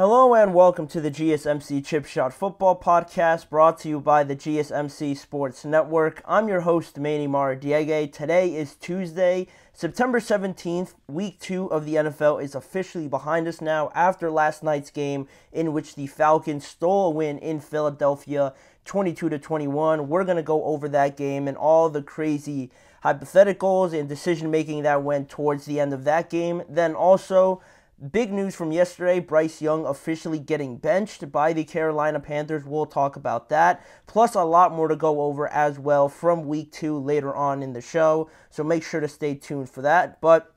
Hello and welcome to the GSMC Chip Shot Football Podcast, brought to you by the GSMC Sports Network. I'm your host, Manny Mar Diege. Today is Tuesday, September 17th. Week 2 of the NFL is officially behind us now after last night's game in which the Falcons stole a win in Philadelphia, 22-21. We're going to go over that game and all the crazy hypotheticals and decision-making that went towards the end of that game. Then also, big news from yesterday, Bryce Young officially getting benched by the Carolina Panthers. We'll talk about that. Plus a lot more to go over as well from week 2 later on in the show. So make sure to stay tuned for that. But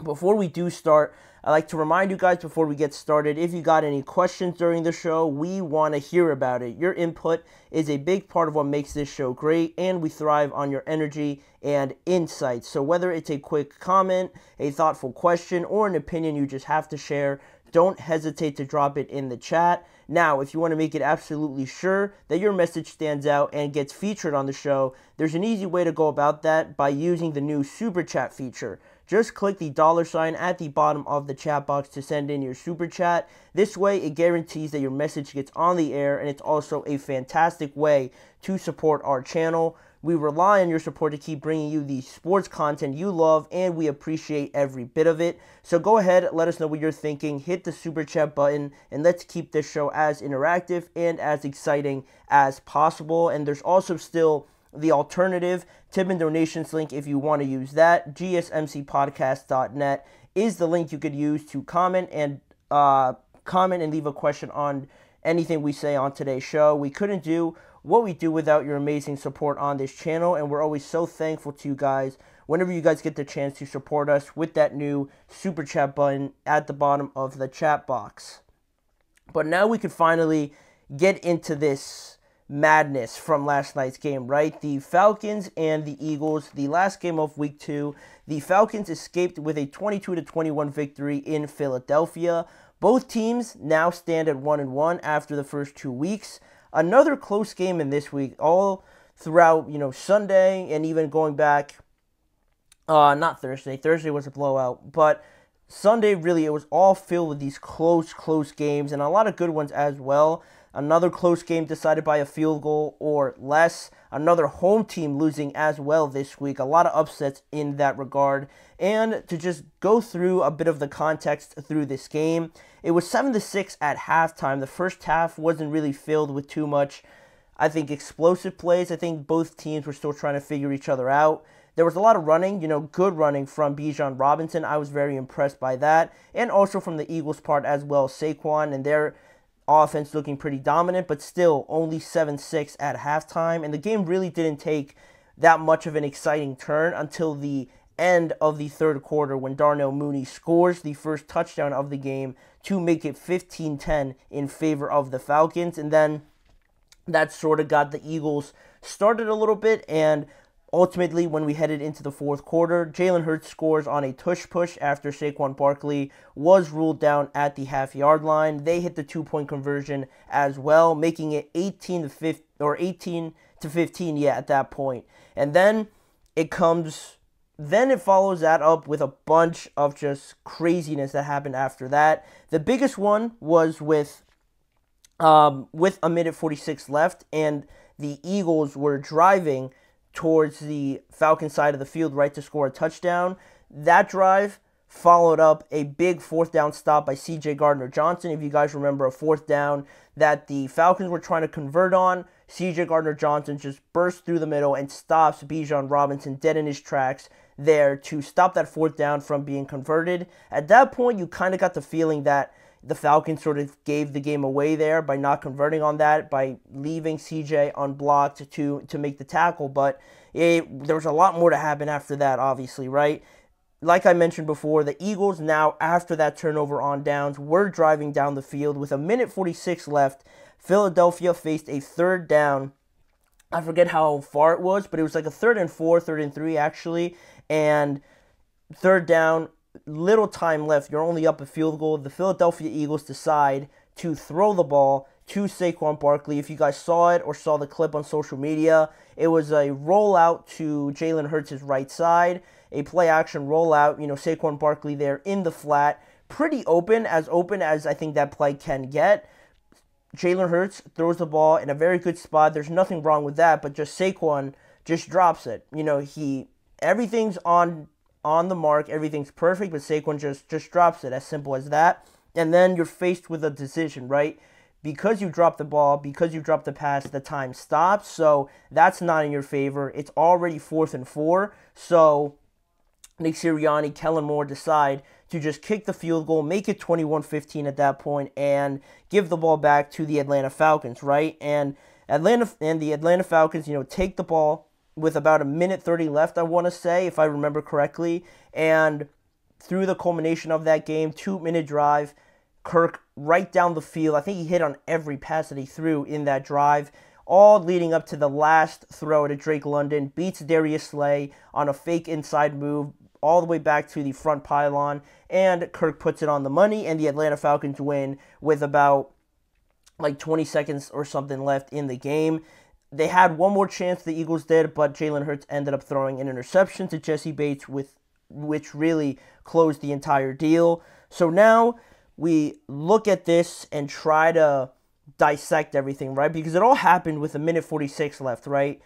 before we do start, I'd like to remind you guys before we get started, if you got any questions during the show, we want to hear about it. Your input is a big part of what makes this show great, and we thrive on your energy and insights. So whether it's a quick comment, a thoughtful question, or an opinion you just have to share, don't hesitate to drop it in the chat. Now, if you want to make it absolutely sure that your message stands out and gets featured on the show, there's an easy way to go about that by using the new Super Chat feature. Just click the $ at the bottom of the chat box to send in your Super Chat. This way, it guarantees that your message gets on the air, and it's also a fantastic way to support our channel. We rely on your support to keep bringing you the sports content you love, and we appreciate every bit of it. So go ahead, let us know what you're thinking, hit the Super Chat button, and let's keep this show as interactive and as exciting as possible. And there's also still the alternative tip and donations link if you want to use that. GSMCpodcast.net is the link you could use to comment and leave a question on anything we say on today's show. We couldn't do what we do without your amazing support on this channel, and we're always so thankful to you guys whenever you guys get the chance to support us with that new Super Chat button at the bottom of the chat box. But now we can finally get into this madness from last night's game, right? The Falcons and the Eagles, the last game of week 2. The Falcons escaped with a 22-21 victory in Philadelphia. Both teams now stand at 1-1 after the first 2 weeks. Another close game in this week, all throughout, Sunday and even going back, not Thursday. Thursday was a blowout, but Sunday really it was all filled with these close games and a lot of good ones as well. Another close game decided by a field goal or less. Another home team losing as well this week. A lot of upsets in that regard. And to just go through a bit of the context through this game, it was 7-6 at halftime. The first half wasn't really filled with too much, I think, explosive plays. I think both teams were still trying to figure each other out. There was a lot of running, good running from Bijan Robinson. I was very impressed by that. And also from the Eagles' part as well, Saquon and their offense looking pretty dominant, but still only 7-6 at halftime, and the game really didn't take that much of an exciting turn until the end of the third quarter when Darnell Mooney scores the first touchdown of the game to make it 15-10 in favor of the Falcons, and then that sort of got the Eagles started a little bit, and ultimately, when we headed into the fourth quarter, Jalen Hurts scores on a tush push after Saquon Barkley was ruled down at the half-yard line. They hit the two-point conversion as well, making it 18 to 15, at that point. And then it follows that up with a bunch of just craziness that happened after that. The biggest one was with 1:46 left, and the Eagles were driving towards the Falcons side of the field, right, to score a touchdown. That drive followed up a big fourth down stop by CJ Gardner-Johnson. If you guys remember, a fourth down that the Falcons were trying to convert on, CJ Gardner-Johnson just bursts through the middle and stops Bijan Robinson dead in his tracks there to stop that fourth down from being converted. At that point, you kind of got the feeling that the Falcons sort of gave the game away there by not converting on that, by leaving CJ unblocked to make the tackle. But there was a lot more to happen after that, obviously, right? Like I mentioned before, the Eagles now, after that turnover on downs, were driving down the field. With 1:46 left, Philadelphia faced a third down. I forget how far it was, but it was like a 3rd and 3, actually. And third down, little time left. You're only up a field goal. The Philadelphia Eagles decide to throw the ball to Saquon Barkley. If you guys saw it or saw the clip on social media, it was a rollout to Jalen Hurts' right side, a play-action rollout. Saquon Barkley there in the flat, pretty open as I think that play can get. Jalen Hurts throws the ball in a very good spot. There's nothing wrong with that, but just Saquon just drops it. You know, everything's on the mark, everything's perfect, but Saquon just drops it, as simple as that. And then you're faced with a decision, right? Because you dropped the ball, because you dropped the pass, the time stops, so that's not in your favor. It's already 4th and 4, so Nick Sirianni, Kellen Moore decide to just kick the field goal, make it 21-15 at that point, and give the ball back to the Atlanta Falcons, right? And the Atlanta Falcons, you know, take the ball with about 1:30 left, I want to say, if I remember correctly. And through the culmination of that game, 2-minute drive, Kirk right down the field. I think he hit on every pass that he threw in that drive, all leading up to the last throw to Drake London. Beats Darius Slay on a fake inside move all the way back to the front pylon, and Kirk puts it on the money, and the Atlanta Falcons win with about like 20 seconds or something left in the game. They had one more chance, the Eagles did, but Jalen Hurts ended up throwing an interception to Jesse Bates, which really closed the entire deal. So now we look at this and try to dissect everything, right? Because it all happened with 1:46 left, right?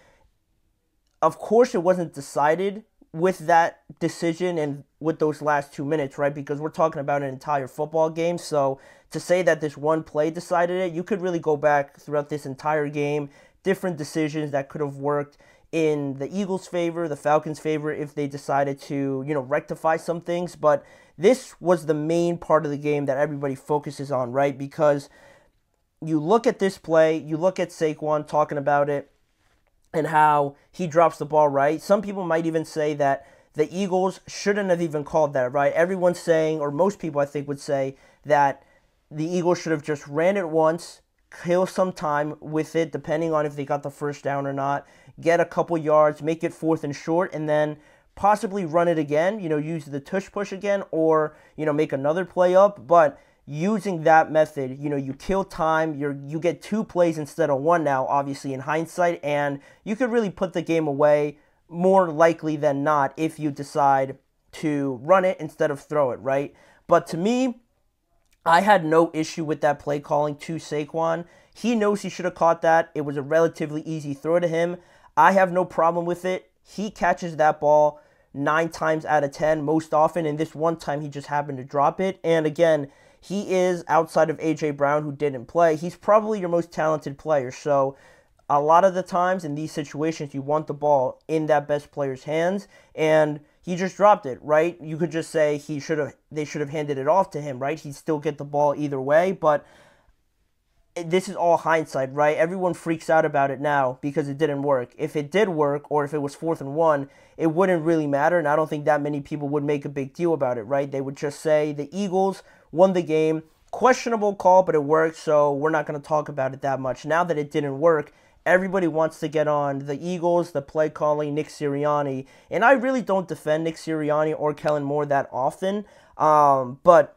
Of course it wasn't decided with that decision and with those last 2 minutes, right? Because we're talking about an entire football game. So to say that this one play decided it, you could really go back throughout this entire game, different decisions that could have worked in the Eagles' favor, the Falcons' favor, if they decided to, you know, rectify some things. But this was the main part of the game that everybody focuses on, right? Because you look at this play, you look at Saquon talking about it and how he drops the ball, right? Some people might even say that the Eagles shouldn't have even called that, right? Everyone's saying, or most people I think would say, that the Eagles should have just ran it once, kill some time with it, depending on if they got the first down or not, get a couple yards, make it 4th and short, and then possibly run it again, you know, use the tush push again, or, you know, make another play up. But using that method, you know, you kill time, you get 2 plays instead of 1 now, obviously, in hindsight, and you could really put the game away more likely than not if you decide to run it instead of throw it, right? But to me, I had no issue with that play calling to Saquon. He knows he should have caught that. It was a relatively easy throw to him. I have no problem with it. He catches that ball 9 times out of 10 most often, and this one time he just happened to drop it. And again, he is, outside of A.J. Brown, who didn't play, he's probably your most talented player. So a lot of the times in these situations, you want the ball in that best player's hands, and he just dropped it, right? You could just say they should have handed it off to him, right? He'd still get the ball either way, but this is all hindsight, right? Everyone freaks out about it now because it didn't work. If it did work, or if it was 4th and 1, it wouldn't really matter, and I don't think that many people would make a big deal about it, right? They would just say the Eagles won the game, questionable call, but it worked, so we're not going to talk about it that much. Now that it didn't work, everybody wants to get on the Eagles, the play calling, Nick Sirianni. And I really don't defend Nick Sirianni or Kellen Moore that often, but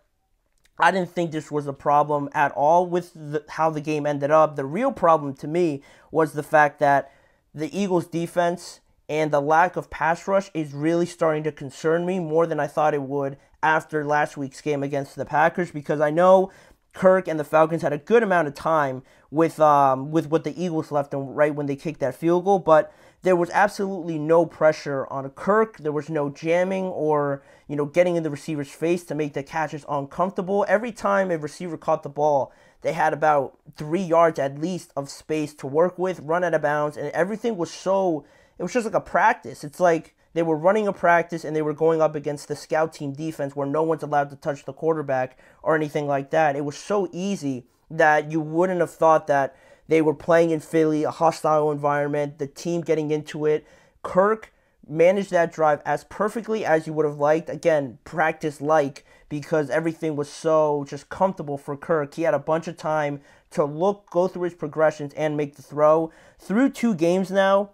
I didn't think this was a problem at all with how the game ended up. The real problem to me was the fact that the Eagles' defense and the lack of pass rush is really starting to concern me more than I thought it would after last week's game against the Packers, because I know Kirk and the Falcons had a good amount of time with what the Eagles left and right when they kicked that field goal, but there was absolutely no pressure on Kirk. There was no jamming or, you know, getting in the receiver's face to make the catches uncomfortable. Every time a receiver caught the ball, they had about 3 yards at least of space to work with, run out of bounds, and everything was so, it was just like a practice. It's like they were running a practice and they were going up against the scout team defense where no one's allowed to touch the quarterback or anything like that. It was so easy that you wouldn't have thought that they were playing in Philly, a hostile environment, the team getting into it. Kirk managed that drive as perfectly as you would have liked. Again, practice-like, because everything was so just comfortable for Kirk. He had a bunch of time to look, go through his progressions, and make the throw. Through 2 games now,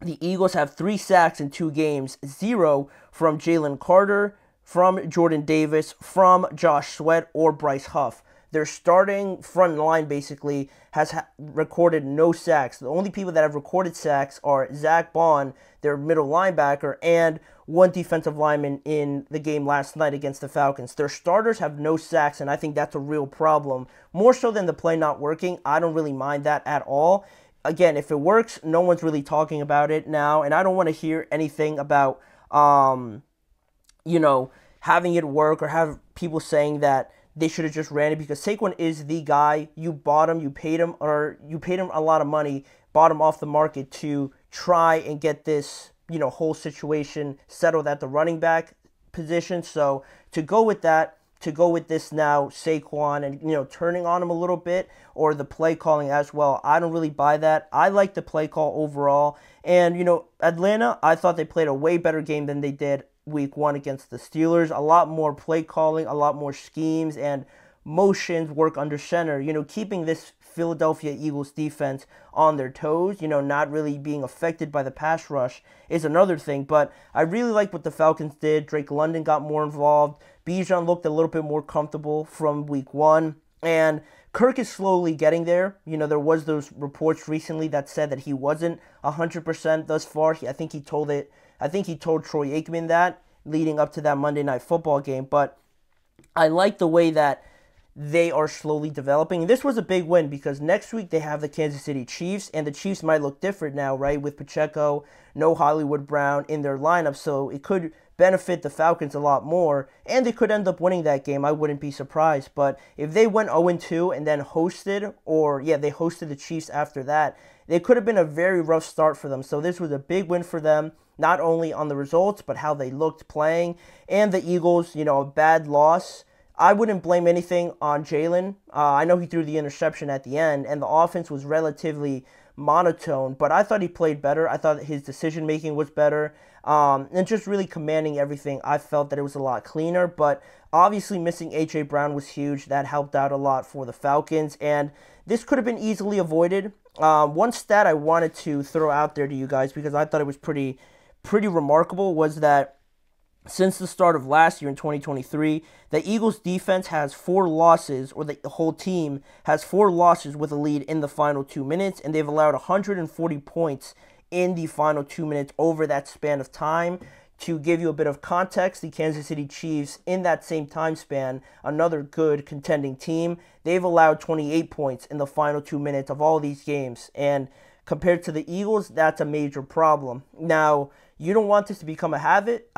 the Eagles have 3 sacks in 2 games, 0 from Jalen Carter, from Jordan Davis, from Josh Sweat, or Bryce Huff. Their starting front line basically has recorded no sacks. The only people that have recorded sacks are Zach Bond, their middle linebacker, and one defensive lineman in the game last night against the Falcons. Their starters have no sacks, and I think that's a real problem. More so than the play not working, I don't really mind that at all. Again, if it works, no one's really talking about it now, and I don't want to hear anything about, having it work or have people saying that they should have just ran it, because Saquon is the guy. You bought him, you paid him, or you paid him a lot of money, bought him off the market to try and get this, whole situation settled at the running back position. So to go with that, to go with this now, Saquon, and, turning on him a little bit, or the play calling as well, I don't really buy that. I like the play call overall. And, Atlanta, I thought they played a way better game than they did Week 1 against the Steelers. A lot more play calling, a lot more schemes and motions, work under center, keeping this Philadelphia Eagles defense on their toes, not really being affected by the pass rush is another thing. But I really like what the Falcons did. Drake London got more involved. Bijan looked a little bit more comfortable from Week 1. And Kirk is slowly getting there. There was those reports recently that said that he wasn't 100% thus far. I think he told Troy Aikman that leading up to that Monday Night Football game. But I like the way that they are slowly developing. And this was a big win because next week they have the Kansas City Chiefs, and the Chiefs might look different now, right, with Pacheco, no Hollywood Brown in their lineup. So it could benefit the Falcons a lot more, and they could end up winning that game. I wouldn't be surprised. But if they went 0-2 and then they hosted the Chiefs after that, they could have been a very rough start for them. So this was a big win for them, not only on the results, but how they looked playing. And the Eagles, a bad loss. I wouldn't blame anything on Jalen. I know he threw the interception at the end, and the offense was relatively monotone, but I thought he played better. I thought his decision-making was better, and just really commanding everything. I felt that it was a lot cleaner, but obviously missing A.J. Brown was huge. That helped out a lot for the Falcons, and this could have been easily avoided. One stat I wanted to throw out there to you guys, because I thought it was pretty remarkable, was that since the start of last year in 2023, the Eagles defense has 4 losses, or the whole team has 4 losses with a lead in the final 2 minutes, and they've allowed 140 points in the final 2 minutes over that span of time. To give you a bit of context, the Kansas City Chiefs, in that same time span, another good contending team, they've allowed 28 points in the final 2 minutes of all these games, and compared to the Eagles, that's a major problem. Now, you don't want this to become a habit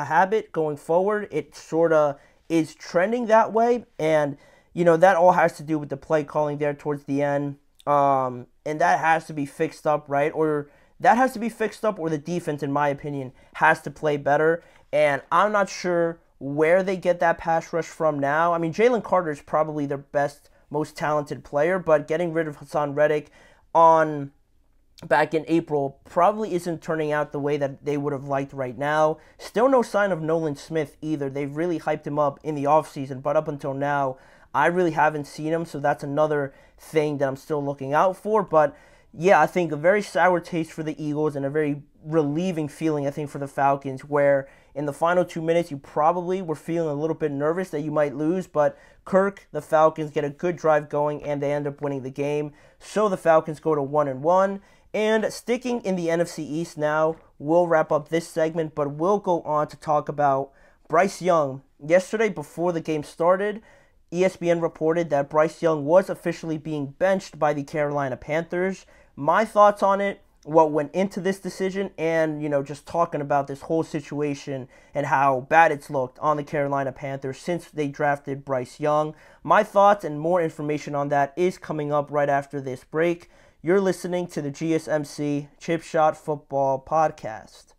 going forward. It sort of is trending that way. And, that all has to do with the play calling there towards the end. And that has to be fixed up, right? Or the defense, in my opinion, has to play better. And I'm not sure where they get that pass rush from now. I mean, Jalen Carter is probably their best, most talented player. But getting rid of Hassan Reddick back in April probably isn't turning out the way that they would have liked right now. Still no sign of Nolan Smith either. They've really hyped him up in the offseason, but up until now, I really haven't seen him, so that's another thing that I'm still looking out for. But yeah, I think a very sour taste for the Eagles and a very relieving feeling, I think, for the Falcons, where in the final 2 minutes, you probably were feeling a little bit nervous that you might lose, but Kirk, the Falcons, get a good drive going, and they end up winning the game. So the Falcons go to 1-1. And sticking in the NFC East now, we'll wrap up this segment, but we'll go on to talk about Bryce Young. Yesterday, before the game started, ESPN reported that Bryce Young was officially being benched by the Carolina Panthers. My thoughts on it, what went into this decision, and, just talking about this whole situation and how bad it's looked on the Carolina Panthers since they drafted Bryce Young. My thoughts and more information on that is coming up right after this break. You're listening to the GSMC Chip Shot Football Podcast.